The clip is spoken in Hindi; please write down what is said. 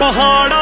पहाड़